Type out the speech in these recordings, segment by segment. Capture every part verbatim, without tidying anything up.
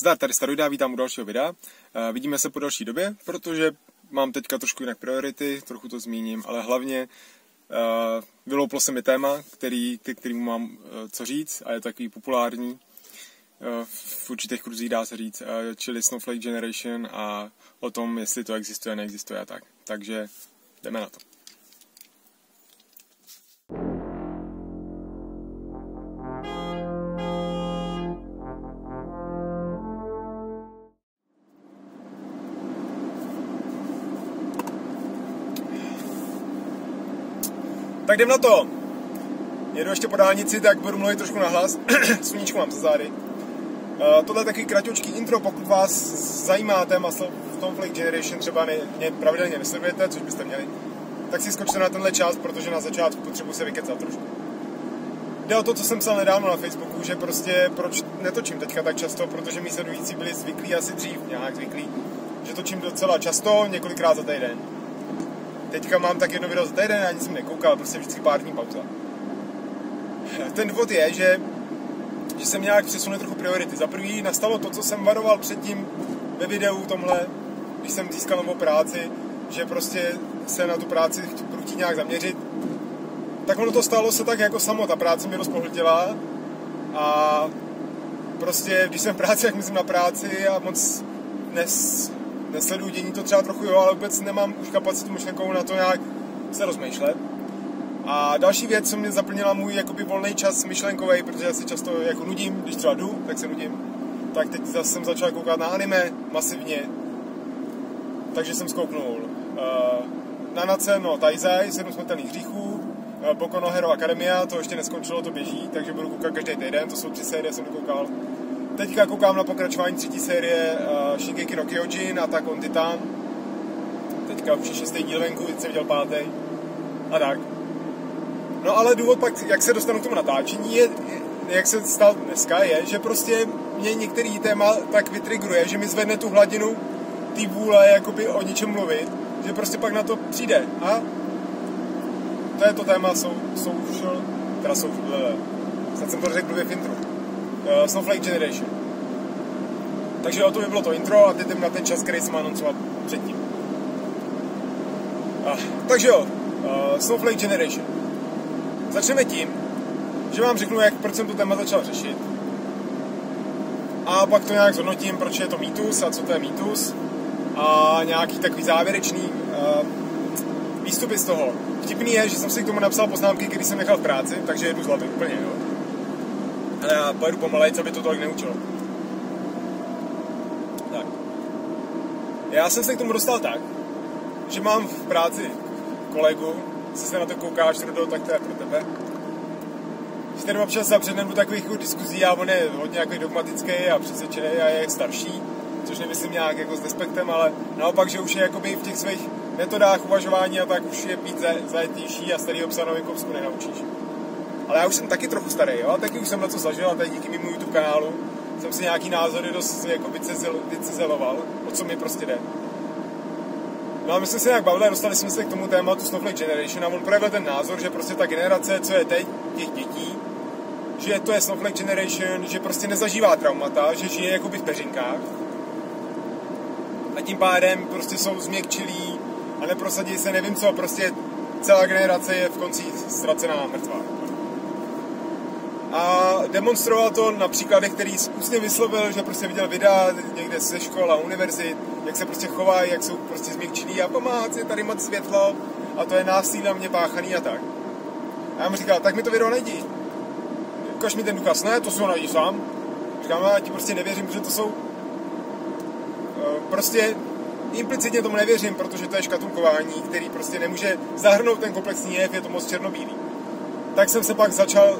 Zdá tady Staroidá, vítám u dalšího videa. E, vidíme se po další době, protože mám teďka trošku jinak priority, trochu to zmíním, ale hlavně e, vylouplo se mi téma, který, ke kterému mám e, co říct a je takový populární, e, v určitých kruzích dá se říct, e, čili Snowflake Generation a o tom, jestli to existuje, neexistuje a tak. Takže jdeme na to. Tak jdem na to. Jedu ještě po dálnici, tak budu mluvit trošku nahlas. Sluníčko mám za zády. Uh, tohle je takový kratočký intro, pokud vás zajímá téma Snowflake Generation, třeba ne, mě pravidelně nesledujete, což byste měli, tak si skočte na tenhle část, protože na začátku potřebuji se vykecat trošku. Jde o to, co jsem psal nedávno na Facebooku, že prostě proč netočím teďka tak často, protože mý sledující byli zvyklí asi dřív, nějak zvyklí, že točím docela často, několikrát za týden. Teďka mám tak jedno video za týden, ani jsem nekoukal, prostě vždycky pár dní pauza. Ten důvod je, že, že jsem nějak přesunul trochu priority. Za prvý nastalo to, co jsem varoval předtím ve videu tomhle, když jsem získal novou práci, že prostě se na tu práci budu chtít nějak zaměřit. Tak ono to stalo se tak jako samo, ta práce mě rozpohltila a prostě, když jsem v práci, jak myslím na práci a moc dnes nesleduji dění, to třeba trochu jo, ale vůbec nemám už kapacitu myšlenkovou na to nějak se rozmýšlet. A další věc, co mě zaplnila můj jakoby volný čas myšlenkový, protože já se často jako nudím, když třeba jdu, tak se nudím, tak teď zase jsem začal koukat na anime masivně, takže jsem zkouknul uh, Nanatsu no Taizai, sedm smrtelných hříchů, uh, Boko no Hero Academia, to ještě neskončilo, to běží, takže budu koukat každý týden, to jsou tři série, jsem dokoukal. Teďka koukám na pokračování třetí série uh, Shigeki no Kyojin, Attack on Titan. Teďka už je šestý díl venku, teď jsem viděl pátý. A tak. No ale důvod pak, jak se dostanu k tomu natáčení, je, jak se stal dneska, je, že prostě mě některý téma tak vytrigruje, že mi zvedne tu hladinu té vůle jakoby o něčem mluvit, že prostě pak na to přijde. A to je to téma sou, social, teda social, snad jsem to řekl v intro. Uh, Snowflake Generation. Takže o to by bylo to intro a teď jdem na ten čas, který jsem anoncovat předtím. Ah, takže jo, uh, Snowflake Generation. Začneme tím, že vám řeknu, jak, proč jsem to téma začal řešit. A pak to nějak zhodnotím, proč je to mýtus a co to je mýtus. A nějaký takový závěrečný uh, výstupy z toho. Vtipný je, že jsem si k tomu napsal poznámky, když jsem nechal v práci, takže jedu zlatý úplně, jo. Ale já pojedu pomalej, co by to tolik neučilo. Tak. Já jsem se k tomu dostal tak, že mám v práci kolegu, jestli se na to koukáš, Trudo, tak to je pro tebe. S kterým občas zabřednem do takových diskuzí a on je hodně jako dogmatický a přesvědčený a je starší, což nemyslím nějak jako s despektem, ale naopak, že už je jakoby v těch svých metodách uvažování a tak už je být zajetnější a starý psa novým kousku nenaučíš. Ale já už jsem taky trochu starý, jo? Taky už jsem na co zažil a tady díky mému YouTube kanálu jsem si nějaký názory dost jako vycizeloval, o co mi prostě jde. No a my jsme se nějak bavili a dostali jsme se k tomu tématu Snowflake Generation a on projevil ten názor, že prostě ta generace, co je teď, těch dětí, že to je Snowflake Generation, že prostě nezažívá traumata, že žije jakoby v peřinkách a tím pádem prostě jsou změkčilí a neprosadí se nevím co, prostě celá generace je v konci ztracená a mrtvá. A demonstroval to na příkladech, který ústně vyslovil, že prostě viděl videa někde ze škol a univerzit, jak se prostě chovají, jak jsou prostě změkčilí a pomáhat, je tady moc světlo a to je násilí na mě páchaný a tak. A já mu říkal, tak mi to video najdi. Ukaž mi ten důkaz, ne, to jsou najdi sám. Říkám, já ti prostě nevěřím, protože to jsou... Prostě implicitně tomu nevěřím, protože to je škatulkování, který prostě nemůže zahrnout ten komplexní jev, je to moc černobílý. Tak jsem se pak začal...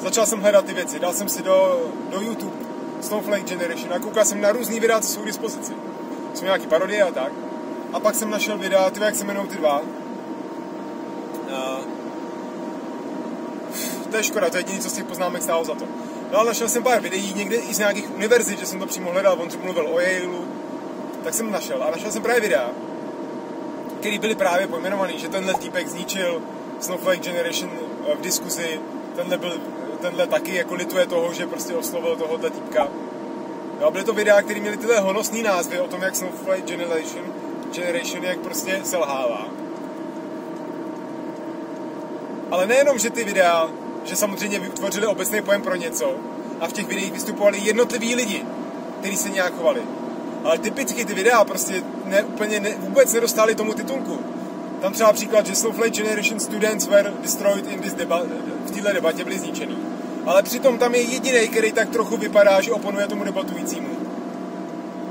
Začal jsem hledat ty věci, dal jsem si do, do YouTube Snowflake Generation a koukal jsem na různý videa, co jsou k dispozici. Jsou nějaký parodie a tak. A pak jsem našel videa, ty jak se jmenou ty dva. A... To je škoda, to je jediný, co z těch poznámek stálo za to. No ale našel jsem pár videí, někde i z nějakých univerzit, že jsem to přímo hledal, on třeba mluvil o Yaleu. Tak jsem našel a našel jsem právě videa, které byly právě pojmenovaný, že tenhle týpek zničil Snowflake Generation v diskuzi. Tenhle, byl, tenhle taky jako lituje toho, že prostě oslovil tohohle týpka. Jo, byly to videa, které měly tyhle honosný názvy o tom, jak Snowflake Generation, Generation jak prostě selhává. Ale nejenom, že ty videa, že samozřejmě vytvořili obecný pojem pro něco a v těch videích vystupovali jednotliví lidi, kteří se nějak chovali. Ale typicky ty videa prostě ne, úplně ne, vůbec nedostali tomu titulku. Tam třeba příklad, že Snowflake Generation students were destroyed in this debate, v této debatě byli zničený. Ale přitom tam je jediný, který tak trochu vypadá, že oponuje tomu debatujícímu.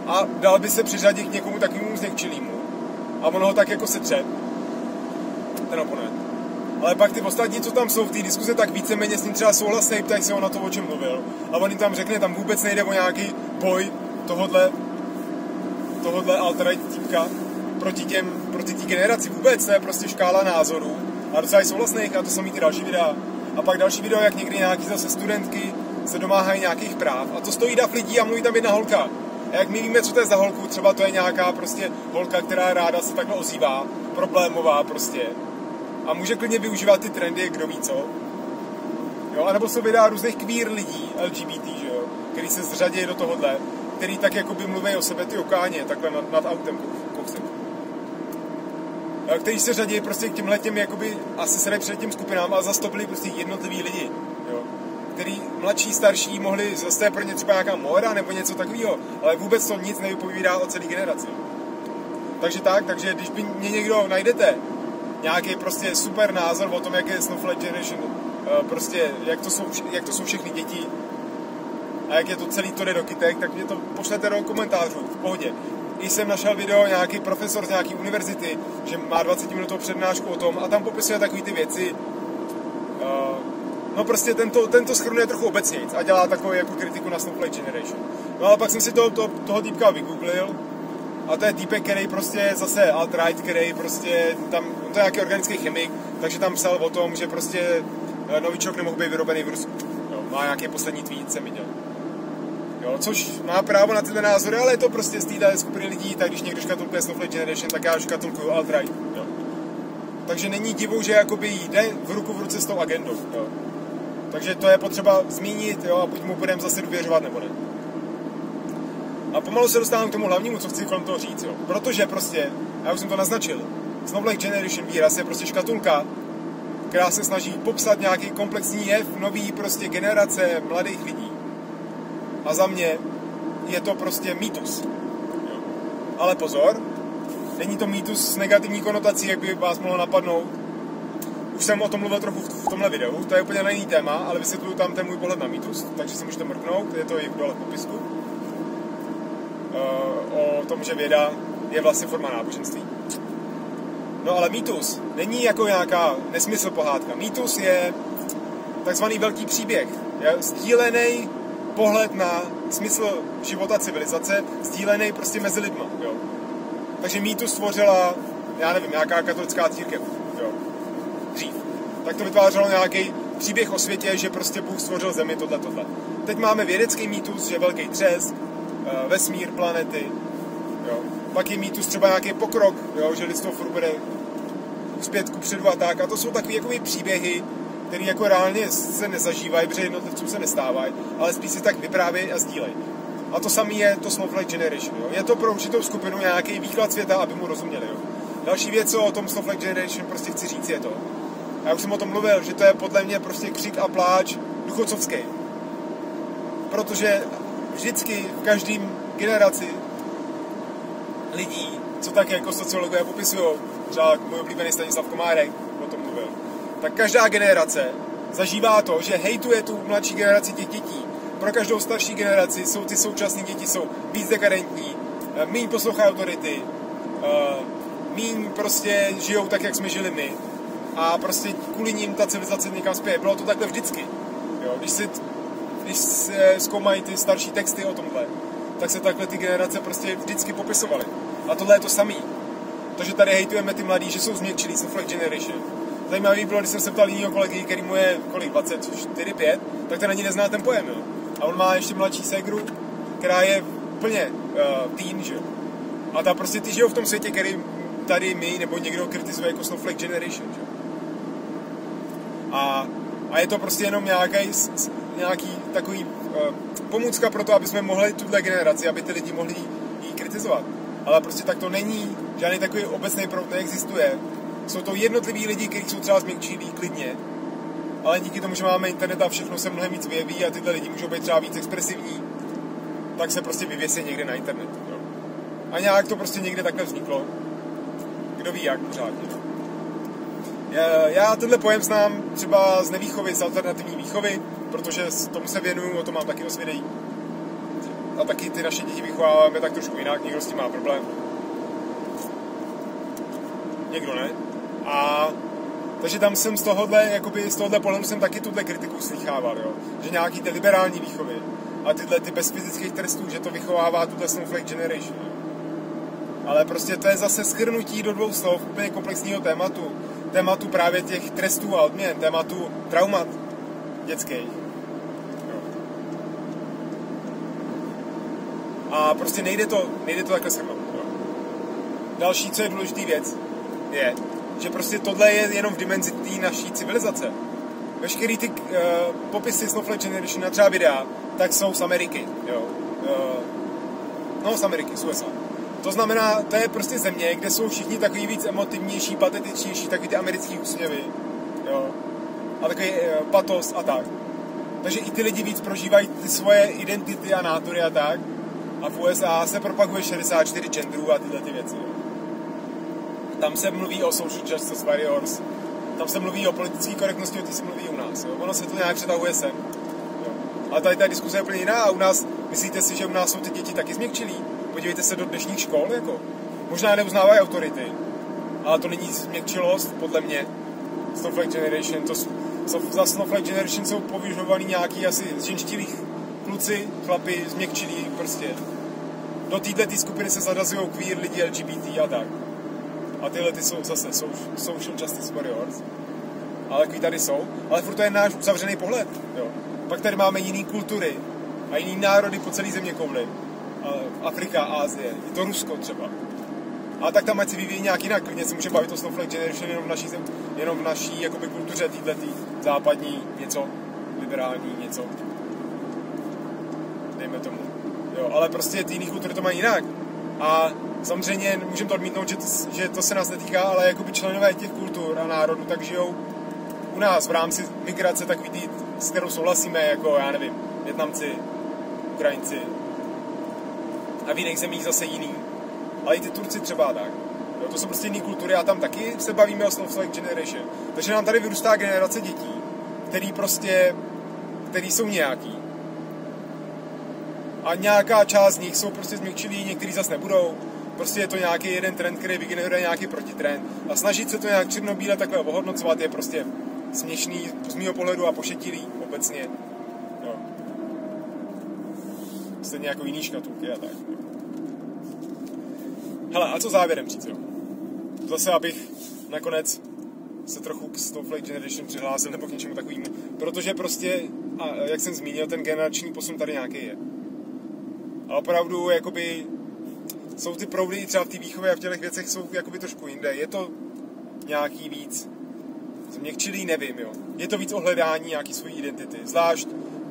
A dal by se přiřadit k někomu takovému zněkčilému. A ono ho tak jako setře. Ten oponuje. Ale pak ty ostatní, co tam jsou v té diskuze, tak víceméně s ním třeba souhlasí, ptají se ho na to, o čem mluvil. A on jim tam řekne, tam vůbec nejde o nějaký boj tohodle, tohodle alternativka proti těm, proti té generaci. Vůbec to je prostě škála názorů. A docela souhlasných, a to jsou mít ty další videa. A pak další video, jak někdy nějaký zase studentky se domáhají nějakých práv. A to stojí dav lidí a mluví tam jedna holka. A jak my víme, co to je za holku, třeba to je nějaká prostě holka, která ráda se takhle ozývá, problémová prostě. A může klidně využívat ty trendy, kdo ví co. Jo, anebo jsou videa různých queer lidí, L G B T, že jo, který se zřadí do tohohle, který tak jako by mluví o sebe ty okáně, takhle nad, nad autem kousek. Který se řadí prostě k těmhletěm, jakoby, asi se před těm skupinám a zastopili prostě jednotliví lidi, jo, který mladší, starší mohli, zase je pro ně třeba nějaká móda nebo něco takového, ale vůbec to nic nevypovídá o celé generaci. Takže tak, takže když by mě někdo najdete, nějaký prostě super názor o tom, jak je Snowflake Generation, prostě jak to jsou, jak to jsou všechny děti a jak je to celý to jde do kytek, tak mě to pošlete do komentářů, v pohodě. I jsem našel video nějaký profesor z nějaký univerzity, že má dvacetiminutovou přednášku o tom a tam popisuje takové ty věci. No prostě tento, tento shrnuje trochu obecnějc a dělá takovou jako kritiku na Snowflake Generation. No ale pak jsem si to, to, toho týpka vygooglil a to je týpek, který prostě je zase alt-right, který prostě tam, on to je nějaký organický chemik, takže tam psal o tom, že prostě novičok nemohl být vyrobený v Rusku. No, má nějaký poslední tweet, jsem viděl. Jo, což má právo na tyhle názory, ale je to prostě z této skupiny lidí, tak když někdo škatulkuje Snowflake Generation, tak já škatulkuju alt-right. Jo. Takže není divu, že jakoby jde v ruku v ruce s tou agendou. Jo. Takže to je potřeba zmínit, jo, a buď mu budeme zase důvěřovat, nebo ne. A pomalu se dostávám k tomu hlavnímu, co chci kolem toho říct, jo. Protože prostě, já už jsem to naznačil, Snowflake Generation výraz je prostě škatulka, která se snaží popsat nějaký komplexní jev, nový prostě generace mladých lidí. A za mě je to prostě mýtus. Ale pozor, není to mýtus s negativní konotací, jak by vás mohlo napadnout. Už jsem o tom mluvil trochu v tomhle videu, to je úplně na jiný téma, ale vysvětluju tam ten můj pohled na mýtus, takže si můžete mrknout, je to i v dole v popisku. O tom, že věda je vlastně forma náboženství. No ale mýtus není jako nějaká nesmysl pohádka. Mýtus je takzvaný velký příběh, je sdílený pohled na smysl života civilizace, sdílený prostě mezi lidma, jo. Takže mýtus stvořila, já nevím, nějaká katolická církev, jo, dřív. Tak to vytvářelo nějaký příběh o světě, že prostě Bůh stvořil zemi, tohle, tohle. Teď máme vědecký mýtus, že velký třesk, vesmír, planety, jo. Pak je mýtus třeba nějaký pokrok, jo, že lidstvo furt bude zpět kupředu a tak. A to jsou takové jakoby příběhy, který jako reálně se nezažívají, protože jednotlivcům se nestávají, ale spíš si tak vyprávějí a sdílejí. A to samé je to Snowflake Generation. Jo? Je to pro určitou skupinu nějaký výklad světa, aby mu rozuměli. Jo? Další věc, co o tom Snowflake Generation prostě chci říct, je to. Já už jsem o tom mluvil, že to je podle mě prostě křik a pláč duchovcovský. Protože vždycky v každém generaci lidí, co tak jako sociologové popisují, třeba můj oblíbený Stanislav Komárek o tom mluvil, tak každá generace zažívá to, že hejtuje tu mladší generaci těch dětí. Pro každou starší generaci jsou ty současné děti jsou víc dekadentní, míň poslouchají autority, míň prostě žijou tak, jak jsme žili my. A prostě kvůli nim ta civilizace někam spěje. Bylo to takhle vždycky. Jo, když, si, když se zkoumají ty starší texty o tomhle, tak se takhle ty generace prostě vždycky popisovaly. A tohle je to samý. Takže tady hejtujeme ty mladí, že jsou změkčilí, Snowflake Generation. Zajímavý bylo, když jsem se ptal jiného kolegy, který mu je kolik, dvacet čtyři, pět, tak ten ani nezná ten pojem, jo. A on má ještě mladší ségru, která je úplně uh, teen, že jo. A ta prostě ty žijou v tom světě, který tady my nebo někdo kritizuje jako Snowflake Generation, že jo. A, a je to prostě jenom nějaký nějaký takový uh, pomůcka pro to, aby jsme mohli tuhle generaci, aby ty lidi mohli ji kritizovat. Ale prostě tak to není, žádný takový obecný proud neexistuje. Jsou to jednotliví lidi, kteří jsou třeba změkčilí klidně, ale díky tomu, že máme internet a všechno se mnohem víc vyjeví a tyhle lidi můžou být třeba víc expresivní, tak se prostě vyvěsí někde na internet. Jo. A nějak to prostě někde takhle vzniklo. Kdo ví jak pořádně. Já tenhle pojem znám třeba z nevýchovy, z alternativní výchovy, protože tomu se věnuju, o tom mám taky dost videí. A taky ty naše děti vychováváme tak trošku jinak, někdo s tím má problém. Někdo ne. A takže tam jsem z tohohle, jakoby z tohohle pohledu jsem taky tuhle kritiku slychával, jo. Že nějaký ty liberální výchovy a tyhle ty bez fyzických trestů, že to vychovává tuhle Snowflake Generation. Ale prostě to je zase shrnutí do dvou slov úplně komplexního tématu. Tématu právě těch trestů a odměn, tématu traumat dětských. Jo. A prostě nejde to, nejde to takhle shrnout. Další, co je důležitý věc, je, že prostě tohle je jenom v dimenzi té naší civilizace. Veškerý ty uh, popisy Snowflake Generation na třeba videa, tak jsou z Ameriky. Jo. Uh, no, z Ameriky, z U S A. To znamená, to je prostě země, kde jsou všichni takový víc emotivnější, patetičnější, takový ty americký úsměvy, jo, a takový uh, patos a tak. Takže i ty lidi víc prožívají ty svoje identity a nátory a tak. A v U S A se propaguje šedesát čtyři genderů a tyhle ty věci. Tam se mluví o social justice warriors, tam se mluví o politické korektnosti, o ty se mluví u nás. Jo. Ono se to nějak přetahuje sem. Jo. A tady ta diskuze je úplně jiná a u nás, myslíte si, že u nás jsou ty děti taky změkčilí? Podívejte se do dnešních škol, jako. Možná neuznávají autority, ale to není změkčilost, podle mě. Snowflake Generation, to jsou, za Snowflake Generation jsou považovaný nějaký asi zženštilých kluci, chlapi, změkčilí, prostě. Do této skupiny se zadazují queer lidi, L G B T a tak. A tyhle ty jsou zase jsou, social justice warriors. Ale kví tady jsou. Ale furt to je náš uzavřený pohled. Jo. Pak tady máme jiný kultury a jiný národy po celý zeměkouli. Afrika, Ázie, je to Rusko třeba. A tak tam ať si vyvíjí nějak jinak. Klidně se může bavit o Snowflake Generation jenom v naší, jenom v naší jakoby, kultuře týhletý západní něco, liberální něco. Dejme tomu. Jo, ale prostě ty jiný kultury to mají jinak. A samozřejmě můžeme to odmítnout, že to, že to se nás netýká, ale jakoby členové těch kultur a národů tak žijou u nás v rámci migrace, tak vidí, s kterou souhlasíme, jako já nevím, Vietnamci, Ukrajinci a v jiných zemích zase jiný. Ale i ty Turci třeba tak. Jo, to jsou prostě jiný kultury a tam taky se bavíme o Snowflake Generation. Takže nám tady vyrůstá generace dětí, který prostě, který jsou nějaký. A nějaká část z nich jsou prostě změkčilí, některý zase nebudou. Prostě je to nějaký jeden trend, který vygeneruje nějaký protitrend. A snažit se to nějak černobíle takhle obohodnocovat je prostě směšný z mýho pohledu a pošetilý obecně. Jo. Stejně jako jiný škatulky a tak. Hele, a co závěrem říct, jo? Zase, abych nakonec se trochu k Snowflake Generation přihlásil nebo k něčemu takovému. Protože prostě, a jak jsem zmínil, ten generační posun tady nějaký je. A opravdu, jakoby, jsou ty proudy i třeba v té výchově a v těch věcech jsou jakoby trošku jinde. Je to nějaký víc změkčilý, nevím, jo. Je to víc ohledání nějaký svojí identity. Zvlášť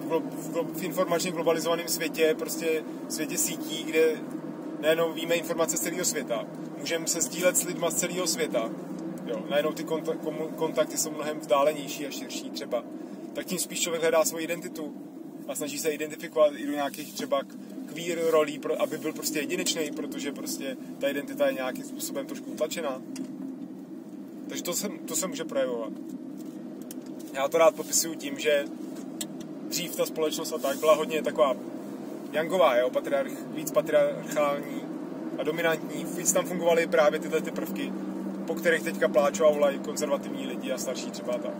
v, v, v informačně globalizovaném světě, prostě světě sítí, kde najednou víme informace z celého světa. Můžeme se sdílet s lidma z celého světa. Jo. Najednou ty kontakty, kontakty jsou mnohem vzdálenější a širší třeba. Tak tím spíš člověk hledá svou identitu a snaží se identifikovat i do nějakých třeba queer rolí, aby byl prostě jedinečný, protože prostě ta identita je nějakým způsobem trošku utlačená. Takže to se, to se může projevovat. Já to rád popisuju tím, že dřív ta společnost a tak byla hodně taková jangová, jo, patriarch, víc patriarchální a dominantní. Víc tam fungovaly právě tyhle ty prvky, po kterých teďka pláčou a volají konzervativní lidi a starší třeba tak.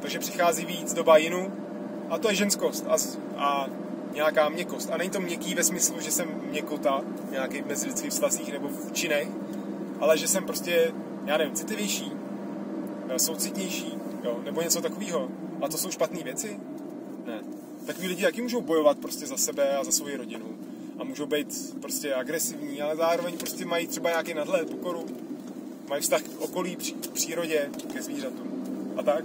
Takže přichází víc doba jinu a to je ženskost a, a nějaká měkkost. A není to měkký ve smyslu, že jsem měkota v nějakých mezilidských vztazích nebo v činech, ale že jsem prostě, já nevím, citlivější, soucitnější, jo, nebo něco takového. A to jsou špatné věci? Ne. Takový lidi taky můžou bojovat prostě za sebe a za svou rodinu. A můžou být prostě agresivní, ale zároveň prostě mají třeba nějaký nadhled, pokoru. Mají vztah k okolí, k přírodě, ke zvířatům. A tak.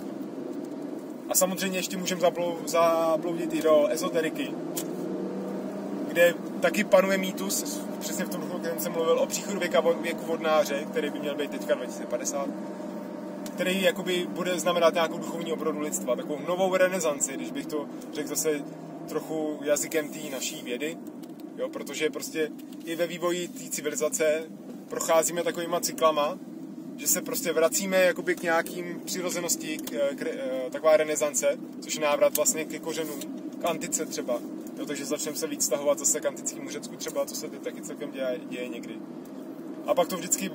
A samozřejmě ještě můžeme zablou, zabloudit i do ezoteriky, kde taky panuje mýtus, přesně v tom duchu, kterém jsem mluvil, o příchodu věka, věku vodnáře, který by měl být teďka dva tisíce padesát, který jakoby bude znamenat nějakou duchovní obrodu lidstva, takovou novou renesanci, když bych to řekl zase trochu jazykem té naší vědy, jo, protože prostě i ve vývoji té civilizace procházíme takovýma cyklama, že se prostě vracíme jakoby k nějakým přirozenosti, k, k, taková renesance, což je návrat vlastně ke kořenům, k antice třeba. Jo, takže začneme se víc stahovat zase k antickému Řecku třeba, co se teď taky celkem děje, děje někdy. A pak to vždycky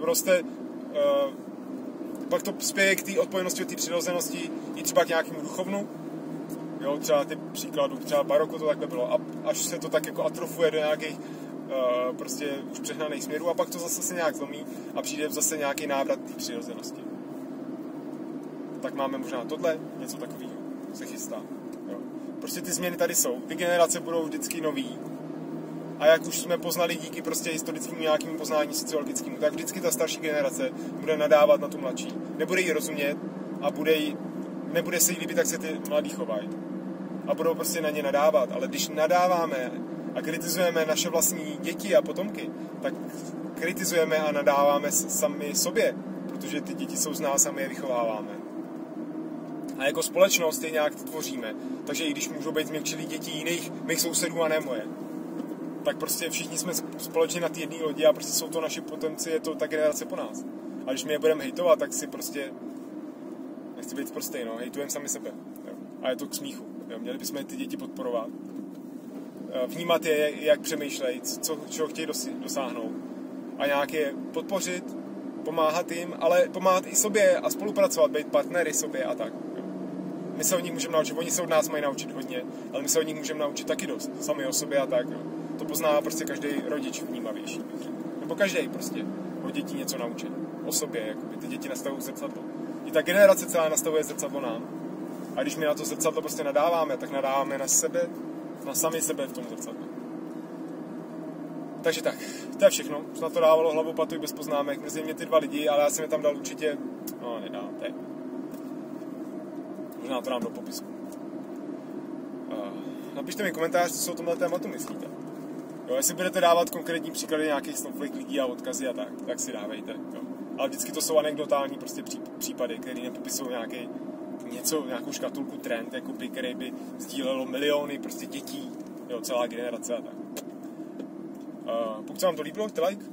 roste, uh, pak to spěje k té odpojenosti, té přirozenosti i třeba k nějakému duchovnu. Jo, třeba ty příkladů, třeba baroko to takhle bylo. A až se to tak jako atrofuje do nějakých Uh, prostě už přehnaných směrů a pak to zase se nějak zlomí a přijde zase nějaký návrat té přirozenosti. Tak máme možná tohle, něco takového se chystá. Jo. Prostě ty změny tady jsou. Ty generace budou vždycky nový. A jak už jsme poznali díky prostě historickému nějakému poznání sociologickému, tak vždycky ta starší generace bude nadávat na tu mladší. Nebude jí rozumět a bude jí, nebude se jí líbit, tak se ty mladí chovají. A budou prostě na ně nadávat. Ale když nadáváme a kritizujeme naše vlastní děti a potomky, tak kritizujeme a nadáváme sami sobě, protože ty děti jsou z nás a my je vychováváme. A jako společnost je nějak tvoříme. Takže i když můžou být změkčilí děti jiných, mých sousedů a ne moje, tak prostě všichni jsme společně na té jedné lodi a prostě jsou to naši potomci, je to ta generace po nás. A když my je budeme hejtovat, tak si prostě, nechci být prostý, no, hejtujeme sami sebe. Jo. A je to k smíchu. Jo. Měli bychom ty děti podporovat. Vnímat je, jak přemýšlejí, co, čeho chtějí dosáhnout. A nějak je podpořit, pomáhat jim, ale pomáhat i sobě a spolupracovat, být partnery sobě a tak. My se od nich můžeme naučit, oni se od nás mají naučit hodně, ale my se od nich můžeme naučit taky dost, sami o sobě a tak. To pozná prostě každý rodič vnímavější. Nebo každý prostě o děti něco naučí. O sobě, jakoby. Ty děti nastavují zrcadlo. I ta generace celá nastavuje zrcadlo nám. A když my na to zrcadlo prostě nadáváme, tak nadáváme na sebe, na sami sebe v tom zrcadle. Takže tak, to je všechno. Už na to dávalo hlavu patu i bez poznámek. Mrzí mě ty dva lidi, ale já jsem je tam dal určitě... No, nedá, to je. Možná to dám do popisku. Napište mi komentář, co se o tomhle tématu myslíte. Jo, jestli budete dávat konkrétní příklady nějakých snowflake lidí a odkazy a tak, tak si dávejte. Jo. Ale vždycky to jsou anekdotální prostě případy, které nepopisují nějaký... něco, nějakou škatulku trend, jakoby, který by sdílelo miliony prostě dětí, jo, celá generace a tak. Uh, pokud se vám to líbilo, dejte like.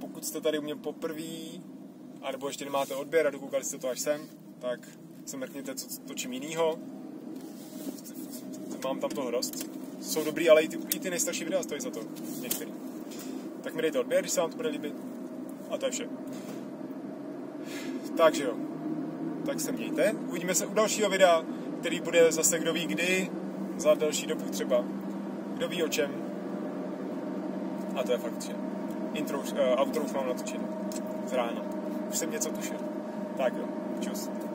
Pokud jste tady u mě poprvý, anebo ještě nemáte odběr a dokoukali jste to až sem, tak se mrkněte, co točím jinýho. Mám tam toho dost. Jsou dobrý, ale i ty, i ty nejstarší videa stojí za to. Některý. Tak mi dejte odběr, když se vám to bude líbit. A to je vše. Takže jo. Tak se mějte. Uvidíme se u dalšího videa, který bude zase kdo ví kdy, za další dobu třeba. Kdo ví o čem. A to je fakt, že intro, uh, outro už mám natočit. Z rána. Už jsem něco tušil. Tak jo, čus.